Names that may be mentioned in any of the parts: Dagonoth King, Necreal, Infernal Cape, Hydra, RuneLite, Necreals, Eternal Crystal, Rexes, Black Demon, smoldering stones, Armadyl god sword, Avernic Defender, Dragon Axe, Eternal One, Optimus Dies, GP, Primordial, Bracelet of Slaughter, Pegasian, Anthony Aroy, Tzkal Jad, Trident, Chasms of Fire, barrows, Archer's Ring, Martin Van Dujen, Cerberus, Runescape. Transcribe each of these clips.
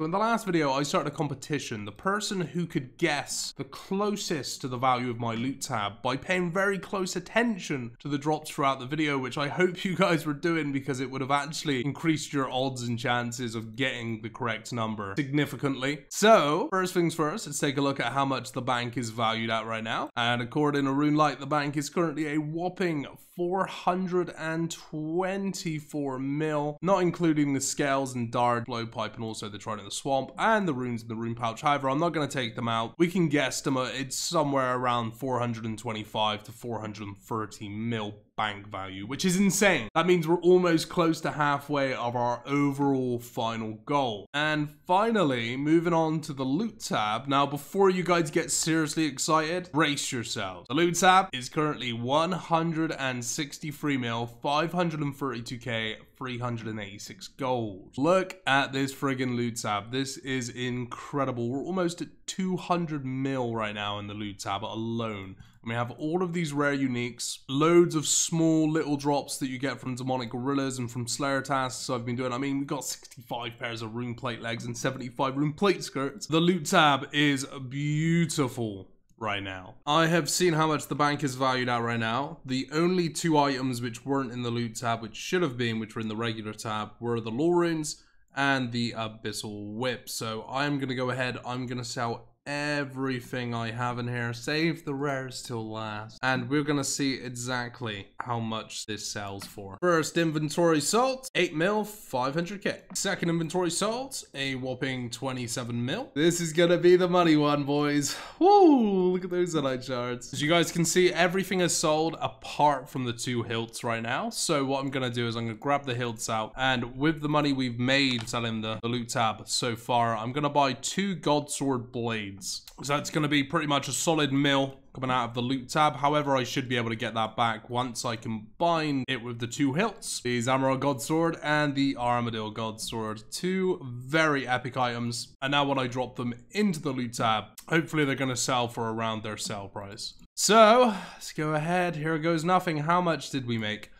So in the last video, I started a competition. The person who could guess the closest to the value of my loot tab by paying very close attention to the drops throughout the video, which I hope you guys were doing because it would have actually increased your odds and chances of getting the correct number significantly. So first things first, let's take a look at how much the bank is valued at right now. And according to RuneLite, the bank is currently a whopping 424 mil, not including the scales and dart, blowpipe, and also the trident, the swamp, and the runes in the rune pouch. However, I'm not going to take them out. We can guesstimate it's somewhere around 425 to 430 mil bank value, which is insane. That means we're almost close to halfway of our overall final goal. And finally, moving on to the loot tab. Now, before you guys get seriously excited, brace yourselves. The loot tab is currently 163 mil, 532k, 386 gold. Look at this friggin' loot tab. This is incredible. We're almost at 200 mil right now in the loot tab alone. And we have all of these rare uniques, loads of small little drops that you get from demonic gorillas and from slayer tasks I've been doing. I mean, we've got 65 pairs of rune plate legs and 75 rune plate skirts. The loot tab is beautiful right now. I have seen how much the bank is valued at right now. The only two items which weren't in the loot tab, which should have been, which were in the regular tab, were the law runes and the abyssal whip. So I'm gonna go ahead, I'm gonna sell everything I have in here, save the rares till last, and we're gonna see exactly how much this sells for. First inventory sold, 8 mil, 500k. Second inventory sold, a whopping 27 mil. This is gonna be the money one, boys. Woo, look at those highlight shards. As you guys can see, everything is sold apart from the two hilts right now. So what I'm gonna do is I'm gonna grab the hilts out, and with the money we've made selling the loot tab so far, I'm gonna buy two god sword blades. So that's going to be pretty much a solid mil coming out of the loot tab. However, I should be able to get that back once I combine it with the two hilts, the Zamorak god sword and the Armadyl god sword. Two very epic items. And now when I drop them into the loot tab, hopefully they're going to sell for around their sale price. So let's go ahead. Here goes nothing. How much did we make?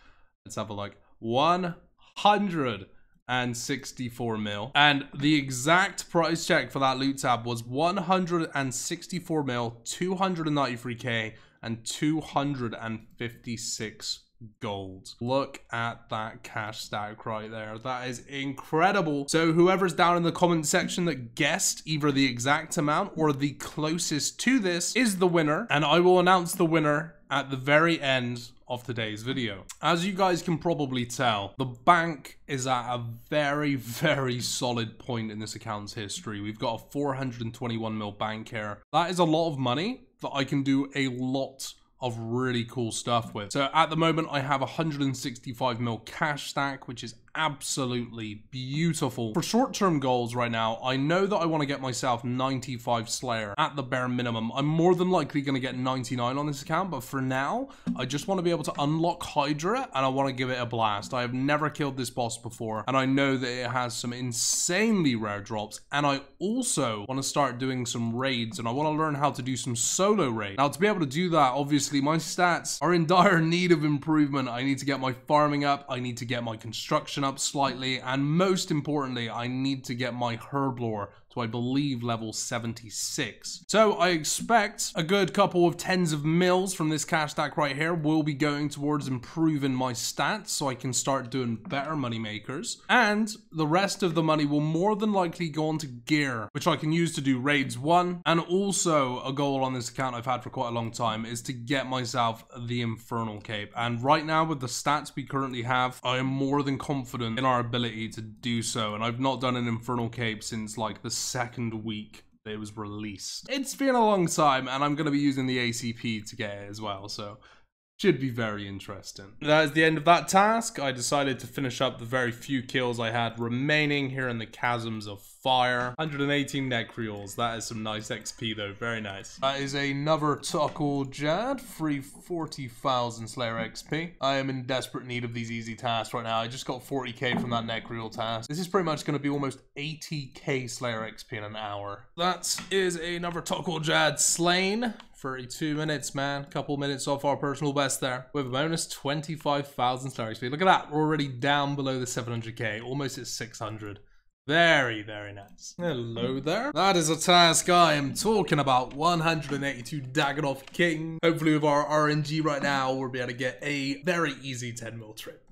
Let's have a look. 164 mil, and the exact price check for that loot tab was 164 mil, 293k, and 256 gold. Look at that cash stack right there. That is incredible. So whoever's down in the comment section that guessed either the exact amount or the closest to this is the winner, and I will announce the winner at the very end of today's video. As you guys can probably tell, the bank is at a very, very solid point in this account's history. We've got a 421 mil bank here. That is a lot of money that I can do a lot of really cool stuff with. So at the moment, I have 165 mil cash stack, which is absolutely beautiful. For short-term goals right now, I know that I want to get myself 95 Slayer at the bare minimum. I'm more than likely going to get 99 on this account, but for now, I just want to be able to unlock Hydra, and I want to give it a blast. I have never killed this boss before, and I know that it has some insanely rare drops, and I also want to start doing some raids, and I want to learn how to do some solo raids. Now, to be able to do that, obviously, my stats are in dire need of improvement. I need to get my farming up, I need to get my construction up slightly, and most importantly, I need to get my herblore to, I believe, level 76. So I expect a good couple of tens of mils from this cash stack right here will be going towards improving my stats so I can start doing better money makers, and the rest of the money will more than likely go on to gear, which I can use to do raids 1, and also a goal on this account I've had for quite a long time is to get myself the Infernal Cape, and right now with the stats we currently have, I am more than confident in our ability to do so, and I've not done an Infernal Cape since like the second week that it was released. It's been a long time, and I'm going to be using the ACP to get it as well, so should be very interesting. That is the end of that task. I decided to finish up the very few kills I had remaining here in the Chasms of Fire. 118 Necreals. That is some nice XP though. Very nice. That is another Tzkal Jad. Free 40,000 Slayer XP. I am in desperate need of these easy tasks right now. I just got 40k from that Necreal task. This is pretty much going to be almost 80k Slayer XP in an hour. That is another Tzkal Jad slain. 32 minutes, man. Couple minutes off our personal best there. With a bonus 25,000 Slayer XP. Look at that. We're already down below the 700k. Almost at 600. Very, very nice. Hello there. That is a task I am talking about. 182 Dagonoth King. Hopefully with our RNG right now, we'll be able to get a very easy 10 mil trip.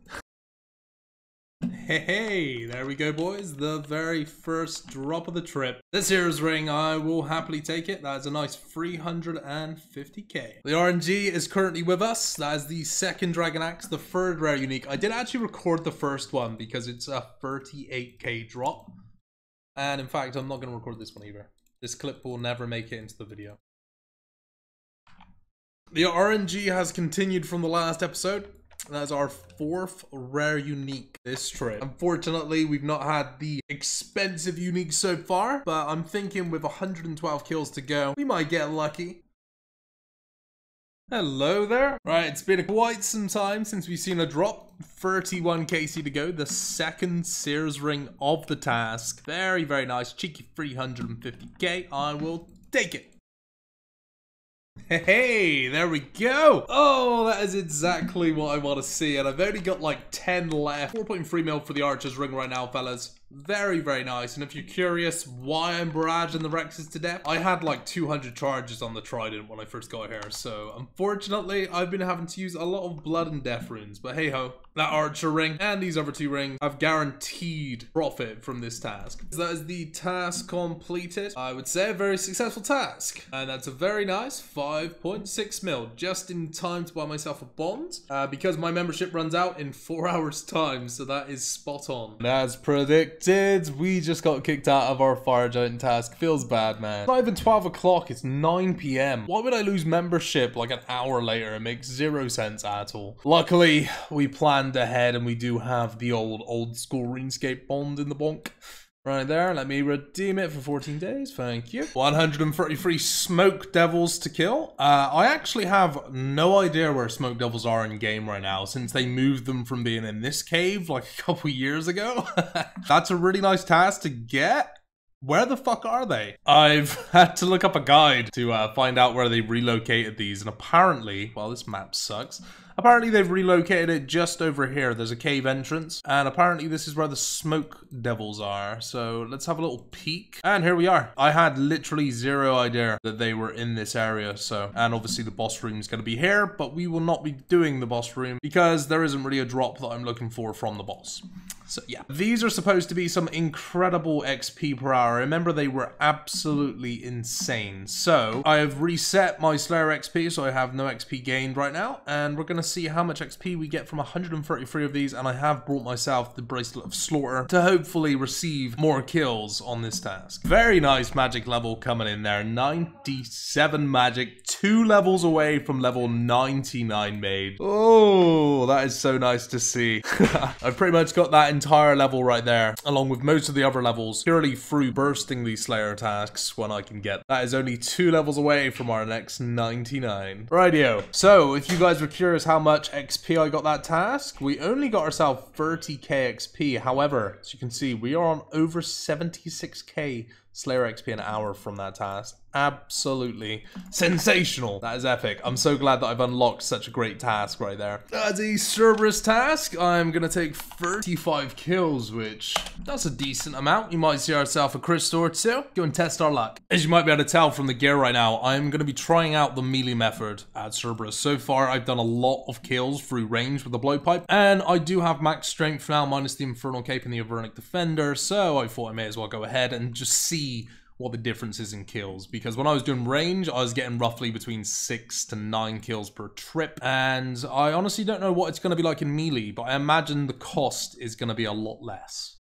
Hey, there we go, boys. The very first drop of the trip. This hero's ring, I will happily take it. That is a nice 350k. The RNG is currently with us. That is the second Dragon Axe, the third rare unique. I did actually record the first one because it's a 38k drop. And in fact, I'm not going to record this one either. This clip will never make it into the video. The RNG has continued from the last episode. That's our fourth rare unique this trip. Unfortunately, we've not had the expensive unique so far, but I'm thinking with 112 kills to go, we might get lucky. Hello there. Right, it's been quite some time since we've seen a drop. 31kc to go, the second Seer's Ring of the task. Very, very nice. Cheeky 350k. I will take it. Hey, there we go. Oh, that is exactly what I want to see. And I've only got like 10 left. 4.3 mil for the Archer's Ring right now, fellas. Very, very nice. And if you're curious why I'm barraging the Rexes to death, I had like 200 charges on the Trident when I first got here. So unfortunately, I've been having to use a lot of blood and death runes. But hey ho, that Archer Ring and these other two rings have guaranteed profit from this task. So that is the task completed. I would say a very successful task. And that's a very nice 5.6 mil, just in time to buy myself a bond because my membership runs out in 4 hours time, so that is spot on. And as predicted, we just got kicked out of our fire giant task. Feels bad, man. It's not even 12 o'clock, it's 9 p.m. Why would I lose membership like an hour later? It makes 0 sense at all. Luckily, we planned ahead and we do have the old school RuneScape bond in the bonk. Right there, let me redeem it for 14 days, thank you. 133 smoke devils to kill. I actually have no idea where smoke devils are in game right now since they moved them from being in this cave like a couple years ago. That's a really nice task to get. Where the fuck are they? I've had to look up a guide to find out where they relocated these, and apparently, well, this map sucks. Apparently they've relocated it just over here. There's a cave entrance, and apparently this is where the smoke devils are. So let's have a little peek. And here we are. I had literally 0 idea that they were in this area. So, and obviously the boss room is going to be here, but we will not be doing the boss room because there isn't really a drop that I'm looking for from the boss. So yeah, these are supposed to be some incredible XP per hour. Remember, they were absolutely insane. So I have reset my Slayer XP, so I have no XP gained right now, and we're going to see how much XP we get from 133 of these, and I have brought myself the Bracelet of Slaughter to hopefully receive more kills on this task. Very nice magic level coming in there. 97 magic, 2 levels away from level 99 made. Oh, that is so nice to see. I've pretty much got that entire level right there, along with most of the other levels, purely through bursting these Slayer tasks when I can get. That is only 2 levels away from our next 99. Rightio. So, if you guys were curious how much XP I got that task, we only got ourselves 30k XP. However, as you can see, we are on over 76k Slayer XP an hour from that task. Absolutely sensational. That is epic. I'm so glad that I've unlocked such a great task right there. That's a Cerberus task. I'm gonna take 35 kills, which that's a decent amount. You might see ourselves a crystal or two. Go and test our luck. As you might be able to tell from the gear right now, I'm gonna be trying out the melee method at Cerberus. So far, I've done a lot of kills through range with the blowpipe, and I do have max strength now, minus the Infernal Cape and the Avernic Defender. So I thought I may as well go ahead and just see what the difference is in kills, because when I was doing range, I was getting roughly between 6 to 9 kills per trip, and I honestly don't know what it's going to be like in melee, but I imagine the cost is going to be a lot less.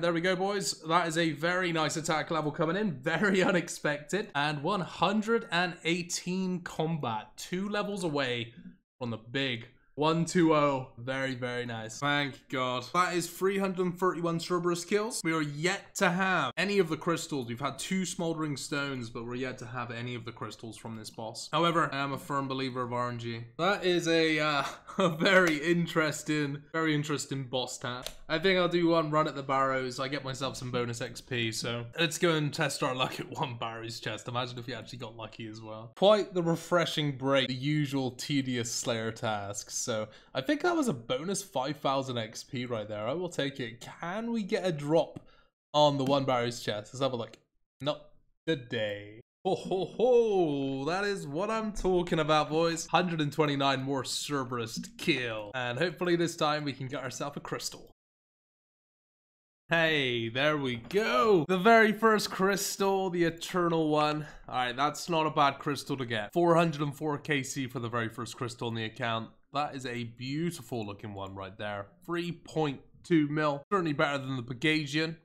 There we go, boys. That is a very nice attack level coming in. Very unexpected. And 118 combat, 2 levels away from the big 120. Very, very nice. Thank God. That is 331 Cerberus kills. We are yet to have any of the crystals. We've had 2 smoldering stones, but we're yet to have any of the crystals from this boss. However, I am a firm believer of RNG. That is a very interesting boss task. I think I'll do one run at the barrows. I get myself some bonus XP, so let's go and test our luck at one barrows chest. Imagine if we actually got lucky as well. Quite the refreshing break, the usual tedious Slayer tasks. So I think that was a bonus 5,000 XP right there. I will take it. Can we get a drop on the one barrow's chest. Let's have a look. Not today. Ho ho ho! That is what I'm talking about, boys. 129 more Cerberus to kill. And hopefully this time we can get ourselves a crystal. Hey, there we go. The very first crystal, the Eternal One. Alright, that's not a bad crystal to get. 404 KC for the very first crystal in the account. That is a beautiful looking one right there. 3.2 mil. Certainly better than the Pegasian.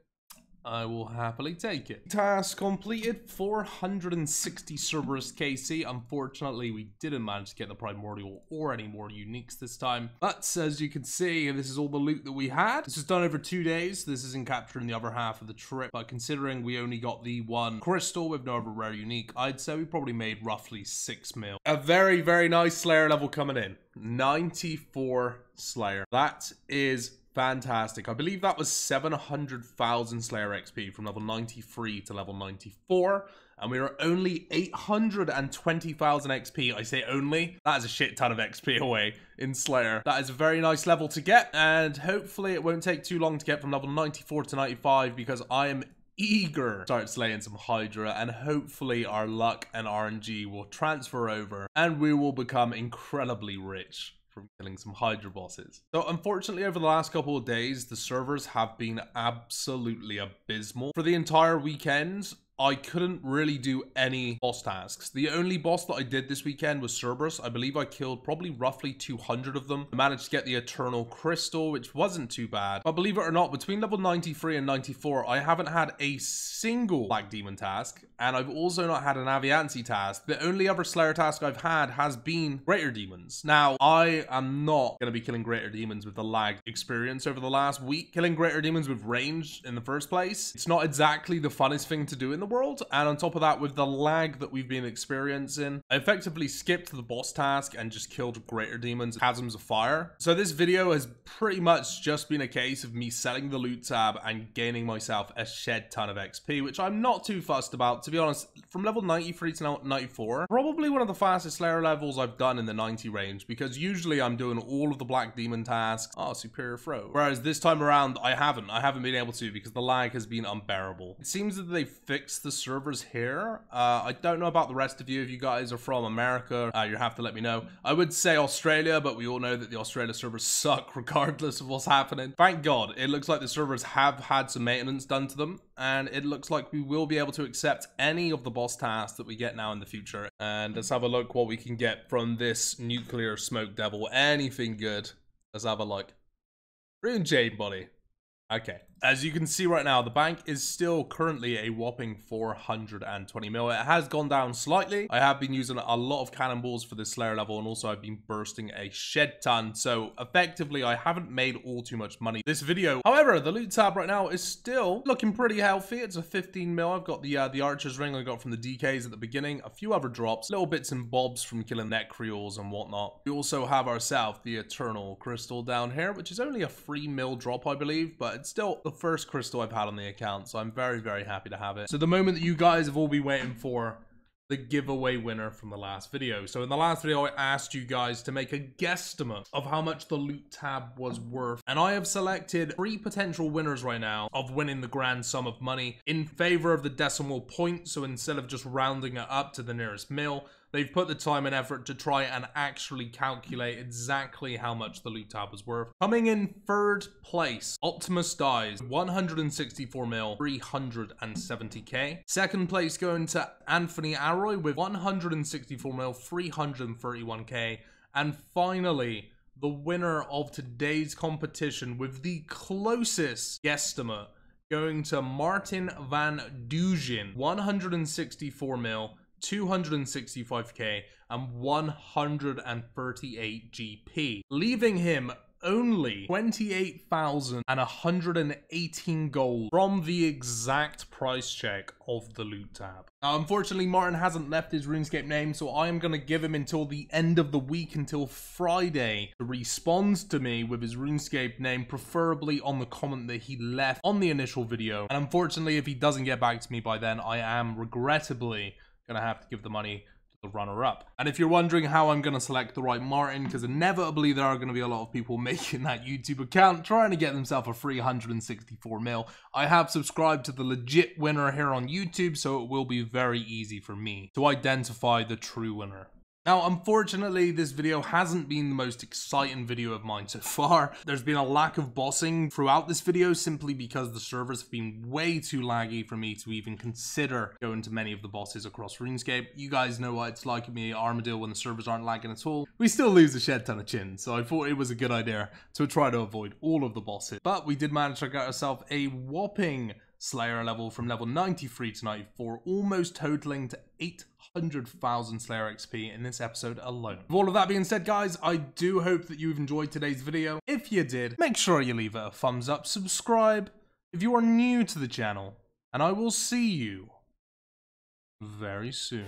I will happily take it. Task completed, 460 Cerberus KC. Unfortunately, we didn't manage to get the Primordial or any more uniques this time. But as you can see, this is all the loot that we had. This was done over 2 days. This isn't capturing the other half of the trip. But considering we only got the one crystal with no other rare unique, I'd say we probably made roughly 6 mil. A very, very nice Slayer level coming in. 94 Slayer. That is fantastic. I believe that was 700,000 Slayer XP from level 93 to level 94. And we are only 820,000 XP. I say only. That is a shit ton of XP away in Slayer. That is a very nice level to get. And hopefully it won't take too long to get from level 94 to 95. Because I am eager to start slaying some Hydra. And hopefully our luck and RNG will transfer over. And we will become incredibly rich from killing some Hydra bosses. So unfortunately, over the last couple of days, the servers have been absolutely abysmal. For the entire weekend, I couldn't really do any boss tasks. The only boss that I did this weekend was Cerberus. I believe I killed probably roughly 200 of them. I managed to get the Eternal Crystal, which wasn't too bad. But believe it or not, between level 93 and 94, I haven't had a single Black Demon task. And I've also not had an Aviancy task. The only other Slayer task I've had has been Greater Demons. Now, I am not going to be killing Greater Demons with the lag experience over the last week. Killing Greater Demons with range in the first place, it's not exactly the funnest thing to do in the world, and on top of that, with the lag that we've been experiencing, I effectively skipped the boss task and just killed Greater Demons, Chasms of Fire. So this video has pretty much just been a case of me selling the loot tab and gaining myself a shed ton of XP, which I'm not too fussed about, to be honest. From level 93 to 94, probably one of the fastest Slayer levels I've done in the 90 range, because usually I'm doing all of the Black Demon tasks. Oh, superior throw. Whereas this time around, I haven't been able to, because the lag has been unbearable. It seems that they fixed the servers here. I don't know about the rest of you. If you guys are from America, you have to let me know. I would say Australia, but we all know that the Australia servers suck regardless of what's happening. Thank God. It looks like the servers have had some maintenance done to them, and it looks like we will be able to accept any of the boss tasks that we get now in the future. And let's have a look what we can get from this nuclear smoke devil. Anything good? Let's have a look. Rune Jade Body. Okay. As you can see right now, the bank is still currently a whopping 420 mil. It has gone down slightly. I have been using a lot of cannonballs for this Slayer level, and also I've been bursting a shed ton. So effectively, I haven't made all too much money this video. However, the loot tab right now is still looking pretty healthy. It's a 15 mil. I've got the Archer's Ring I got from the DKs at the beginning. A few other drops, little bits and bobs from killing Necreals and whatnot. We also have ourselves the Eternal Crystal down here, which is only a 3 mil drop, I believe, but it's still the first crystal I've had on the account, so I'm very, very happy to have it. So the moment that you guys have all been waiting for, the giveaway winner from the last video. So in the last video, I asked you guys to make a guesstimate of how much the loot tab was worth. And I have selected 3 potential winners right now of winning the grand sum of money in favor of the decimal point. So instead of just rounding it up to the nearest mil, they've put the time and effort to try and actually calculate exactly how much the loot tab was worth. Coming in third place, Optimus Dies, 164 mil, 370k. Second place going to Anthony Aroy with 164 mil, 331k. And finally, the winner of today's competition with the closest guesstimate going to Martin Van Dujen, 164 mil, 265k and 138 GP, leaving him only 28,118 gold from the exact price check of the loot tab. Now, unfortunately, Martin hasn't left his RuneScape name, so I am going to give him until the end of the week, until Friday, to respond to me with his RuneScape name, preferably on the comment that he left on the initial video. And unfortunately, if he doesn't get back to me by then, I am regrettably going to have to give the money the runner-up. And if you're wondering how I'm going to select the right Martin, because inevitably there are going to be a lot of people making that YouTube account trying to get themselves a 364 mil, I have subscribed to the legit winner here on YouTube, so it will be very easy for me to identify the true winner. Now, unfortunately, this video hasn't been the most exciting video of mine so far. There's been a lack of bossing throughout this video simply because the servers have been way too laggy for me to even consider going to many of the bosses across RuneScape. You guys know what it's like with me at Armadyl when the servers aren't lagging at all. We still lose a shed ton of chins, so I thought it was a good idea to try to avoid all of the bosses. But we did manage to get ourselves a whopping Slayer level from level 93 to 94, almost totaling to 800,000 Slayer XP in this episode alone. With all of that being said, guys, I do hope that you've enjoyed today's video. If you did, make sure you leave it a thumbs up, subscribe if you are new to the channel, and I will see you very soon.